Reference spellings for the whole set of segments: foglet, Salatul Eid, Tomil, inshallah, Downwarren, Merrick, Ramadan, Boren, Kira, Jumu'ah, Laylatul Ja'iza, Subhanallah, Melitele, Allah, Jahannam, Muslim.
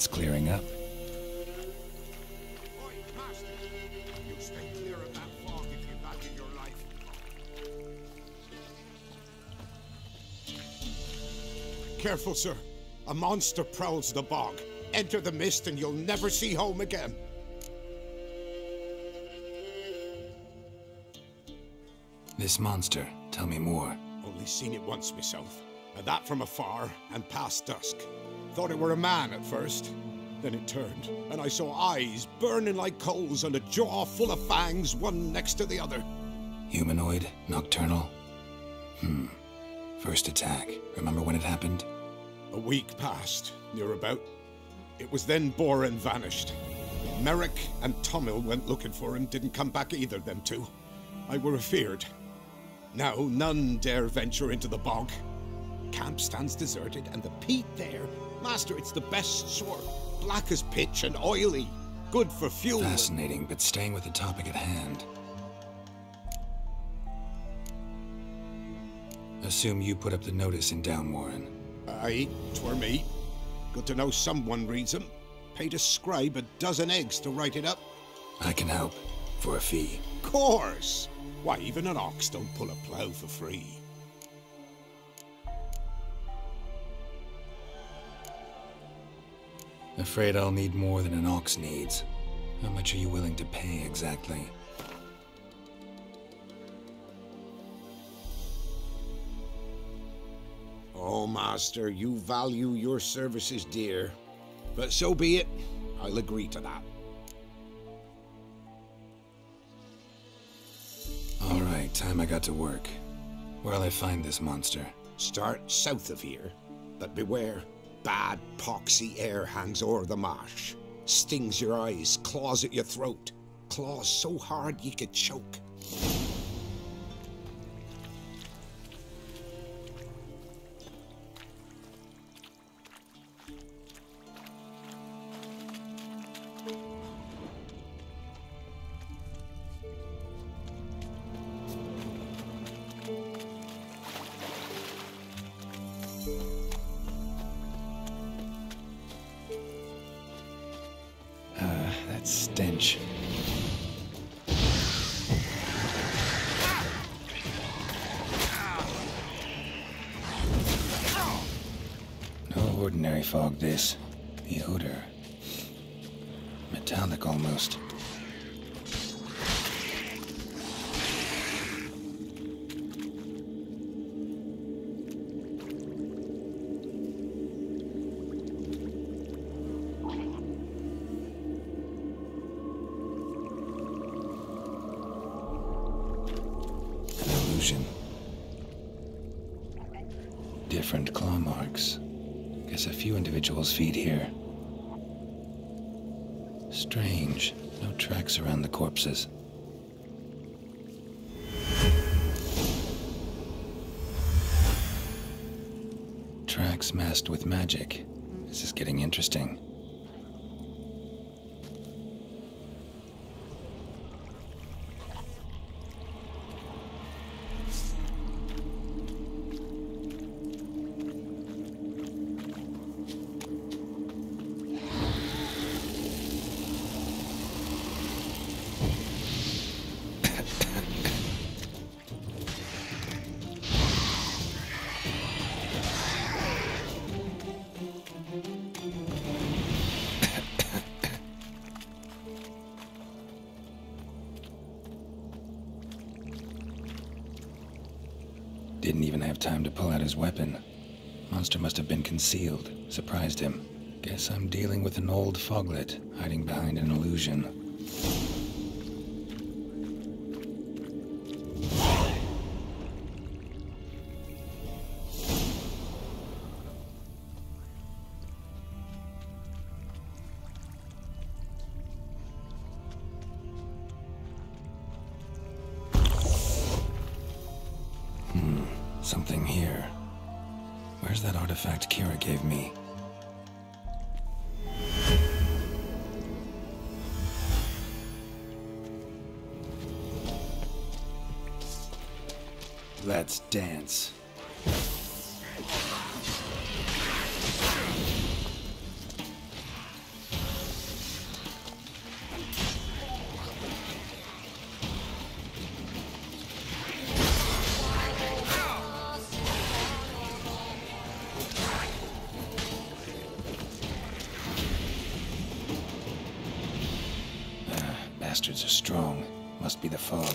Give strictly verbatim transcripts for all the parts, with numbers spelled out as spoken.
it's clearing up. Careful, sir. A monster prowls the bog. Enter the mist and you'll never see home again. This monster, tell me more. Only seen it once myself, and that from afar and past dusk. Thought it were a man at first. Then it turned, and I saw eyes burning like coals and a jaw full of fangs, one next to the other. Humanoid, nocturnal. Hmm. First attack. Remember when it happened? A week passed, near about. It was then Boren vanished. Merrick and Tomil went looking for him, didn't come back either, them two. I were afeard. Now none dare venture into the bog. Camp stands deserted, and the peat there, master, it's the best sort. Black as pitch and oily. Good for fuel. Fascinating, but staying with the topic at hand. Assume you put up the notice in Downwarren. Aye, twere me. Good to know someone reads them. Paid a scribe a dozen eggs to write it up. I can help. For a fee. Course! Why, even an ox don't pull a plough for free. Afraid I'll need more than an ox needs. How much are you willing to pay exactly? Oh, master, you value your services dear. But so be it. I'll agree to that. All right, time I got to work. Where'll I find this monster? Start south of here. But beware, bad, poxy air hangs o'er the marsh. Stings your eyes, claws at your throat. Claws so hard ye could choke. Stench. No ordinary fog, this. The odor. Metallic almost. Different claw marks. Guess a few individuals feed here. Strange. No tracks around the corpses. Tracks masked with magic. This is getting interesting. Didn't even have time to pull out his weapon. Monster must have been concealed. Surprised him. Guess I'm dealing with an old foglet, hiding behind an illusion. Something here. Where's that artifact Kira gave me? Let's dance. bastards are strong. Must be the fog.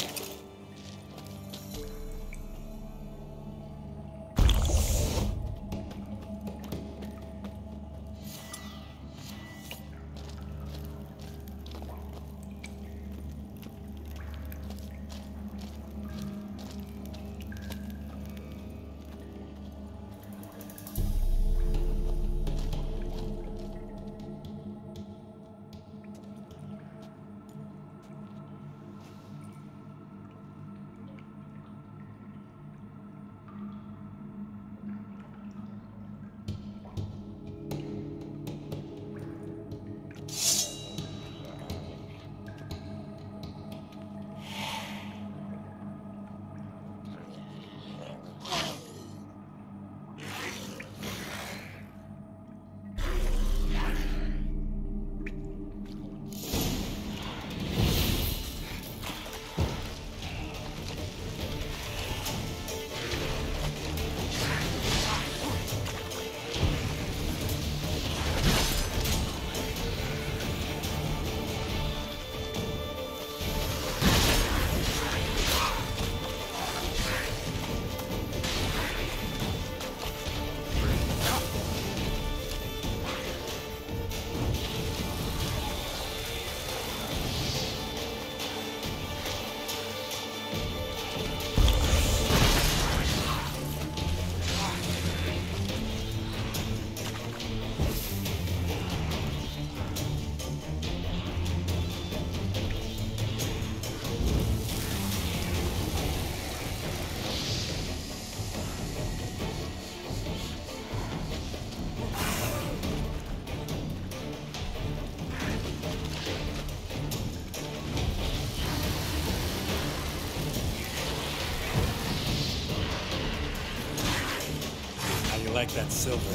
Like that silver.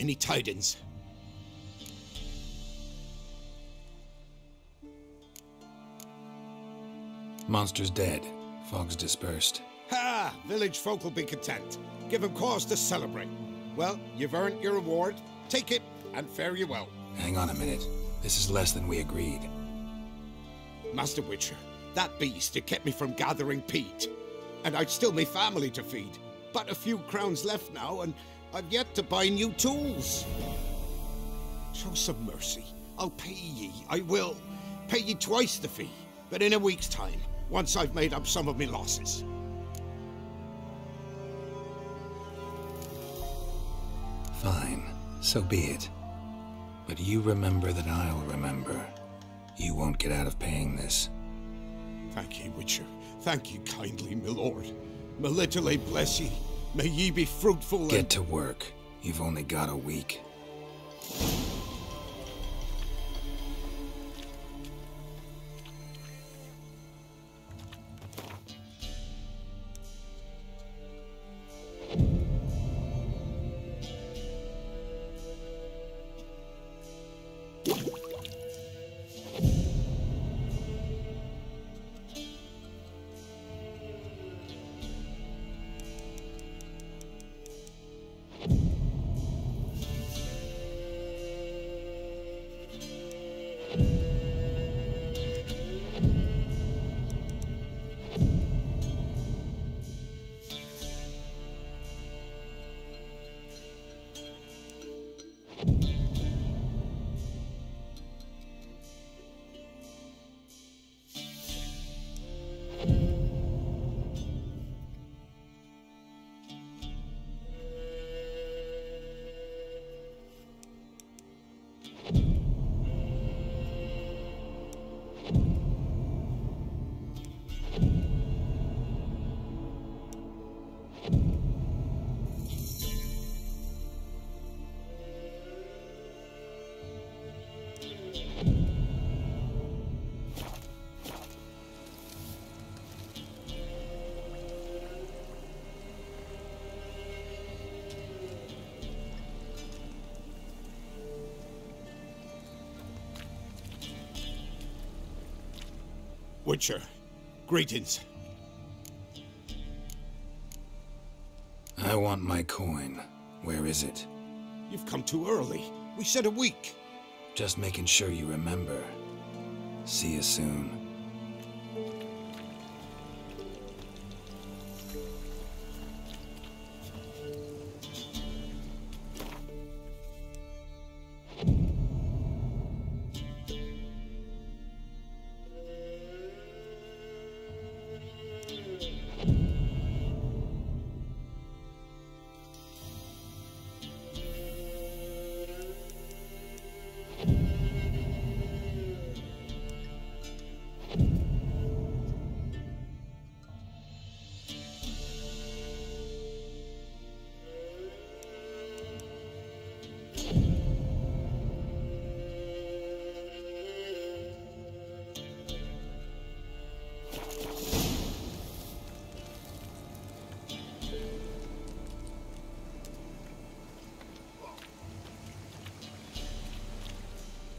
Any tidings? Monster's dead. Fog's dispersed. Ha! Village folk will be content. Give them cause to celebrate. Well, you've earned your reward. Take it, and fare you well. Hang on a minute. This is less than we agreed. Master Witcher, that beast, it kept me from gathering peat. And I'd still me family to feed. But a few crowns left now, and I've yet to buy new tools. Show some mercy. I'll pay ye, I will. Pay ye twice the fee, but in a week's time, once I've made up some of me losses. Fine, so be it. But you remember that I'll remember. You won't get out of paying this. Thank ye, Witcher. Thank ye kindly, my lord. Melitele bless ye. May ye be fruitful and— Get to work. You've only got a week. Witcher, greetings. I want my coin. Where is it? You've come too early. We said a week. Just making sure you remember. See you soon.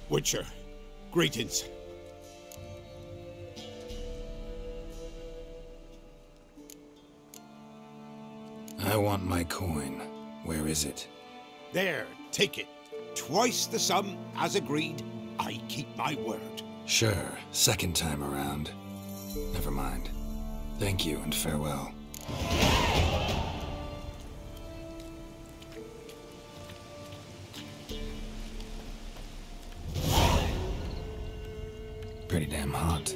Witcher, greetings. I want my coin. Where is it? There, take it. Twice the sum, as agreed. I keep my word. Sure, second time around. Never mind. Thank you and farewell. Pretty damn hot.